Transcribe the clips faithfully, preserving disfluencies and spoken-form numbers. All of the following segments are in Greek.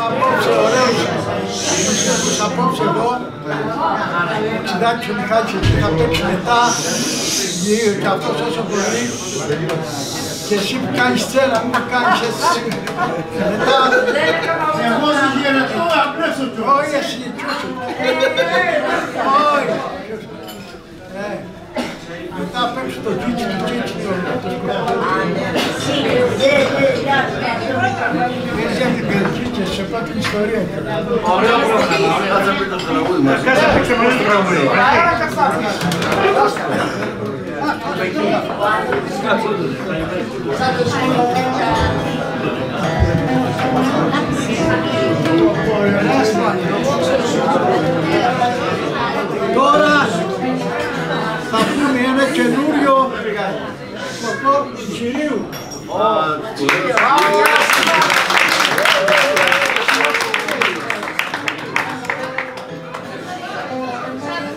Έχουμε απόψε ωραίους συνήθους απόψε εδώ. Ο Ξηδάκης ο Μιχάλης θα παίξει μετά και αυτός όσο μπορεί. Και εσύ που κάνεις τσέρα, μην τα κάνεις έτσι. Μετά... Εγώ να γυρετώ απρέσω του. Όχι εσύ, τσούσου. Όχι. Μετά παίξω το τσίτσι, το τσίτσι, το σκουμπάκι. Σε πρώτη ιστορία. Ωραία πρόγραμμα, ωραία. Κάτσε πριν το τραγούδι μας. Κάτσε παίξε μαζί το τραγούδι. Άρα καθάφτες. Τώρα θα πούμε ένα καινούριο σκοπό του κυρίου.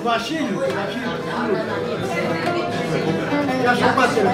Βασίλειο, γεια σου πατέρα.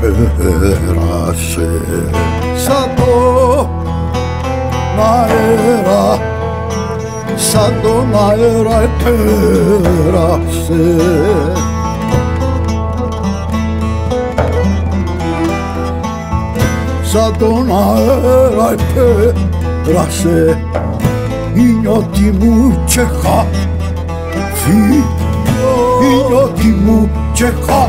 Πέρασε σαν τον αέρα, σαν τον αέρα πέρασε. Σαν τον αέρα πέρασε η νιώτη μου τσεχά, η νιώτη μου τσεχά.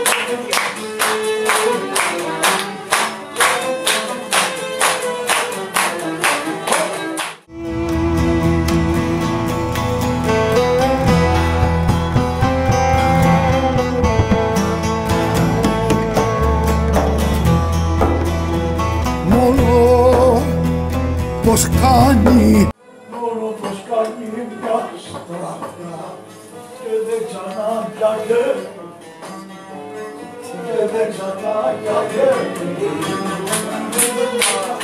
Thank you.